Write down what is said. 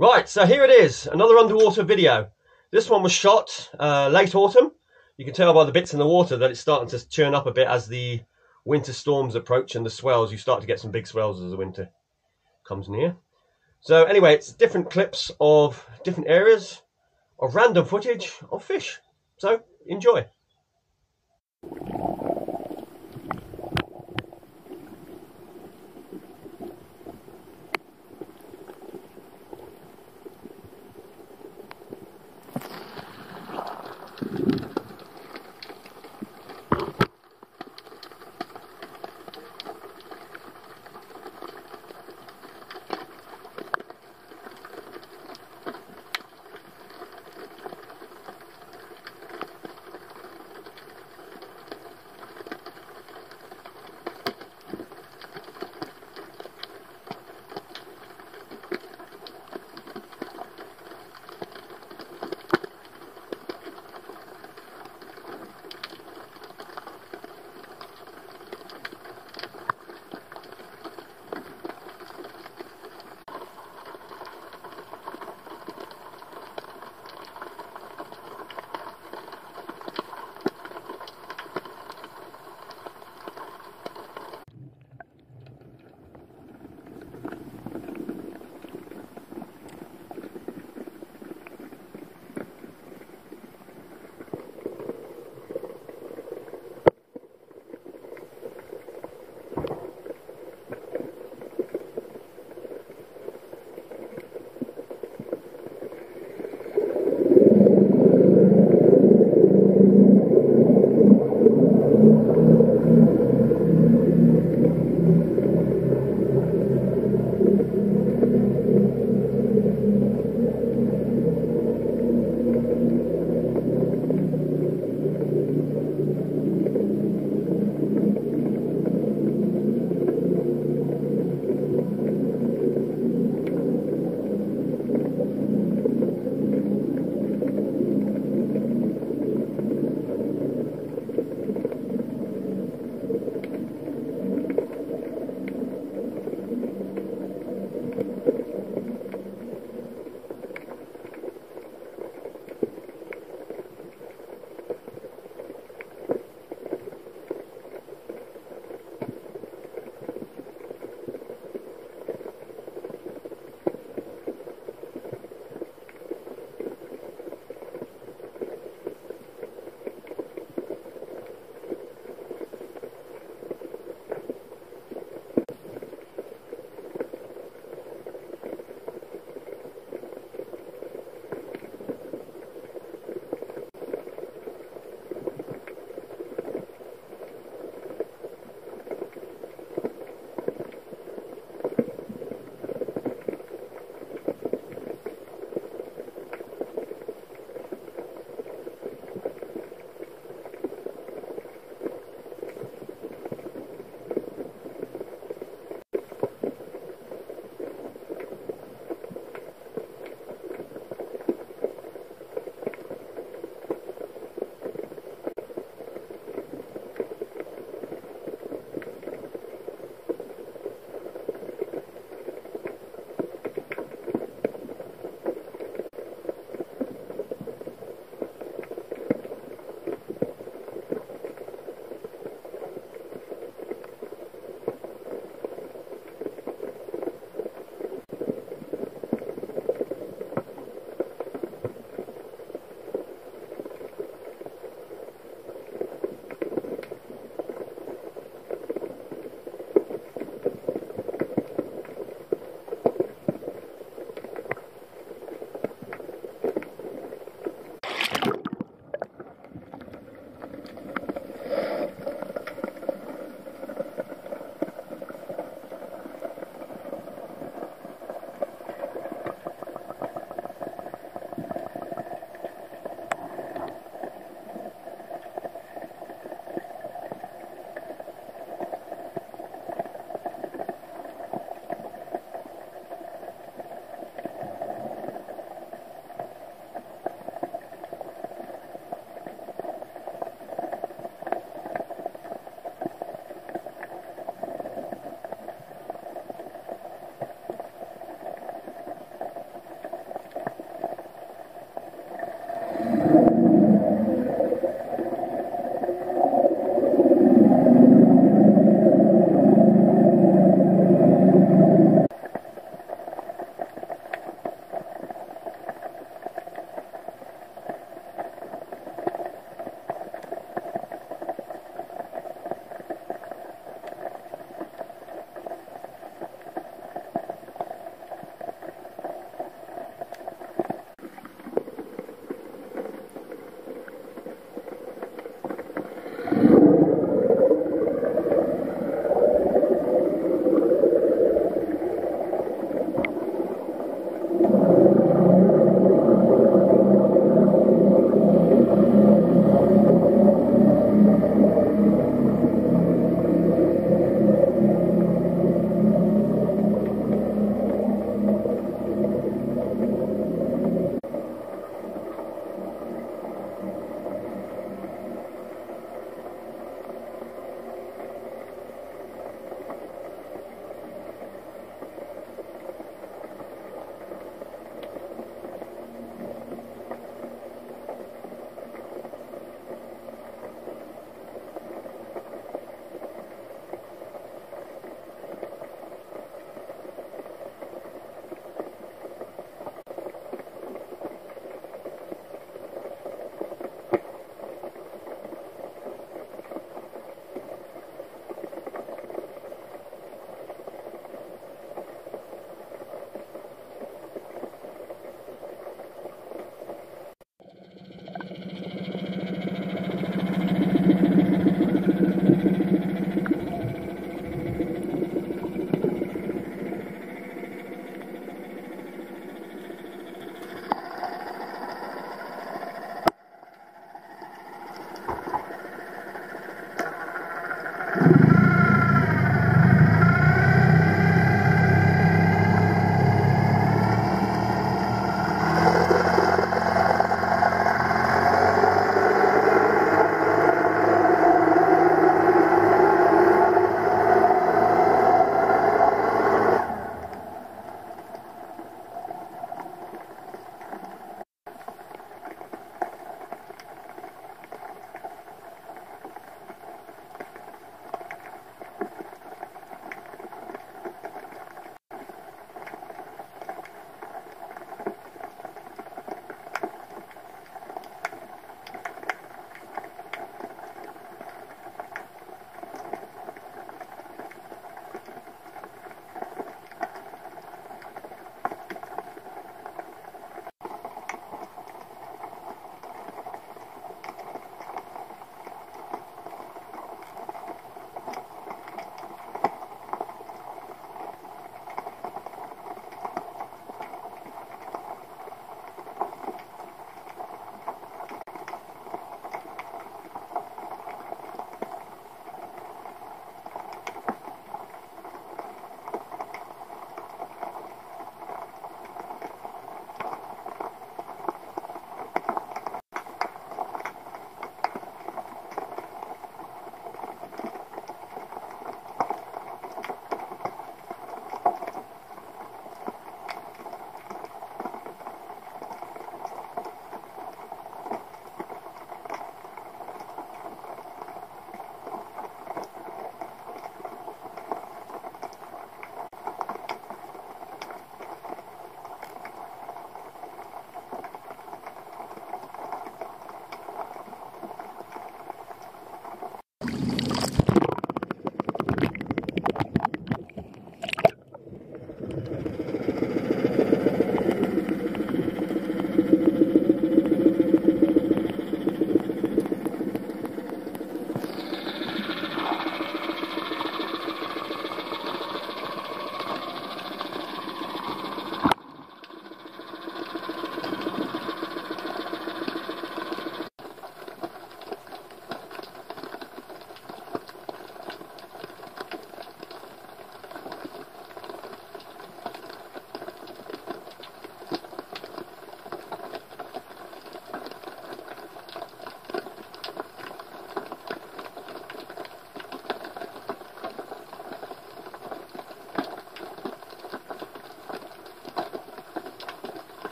Right, so here it is, another underwater video. This one was shot late autumn. You can tell by the bits in the water that it's starting to churn up a bit as the winter storms approach and the swells. You start to get some big swells as the winter comes near. So anyway, it's different clips of different areas of random footage of fish. So enjoy.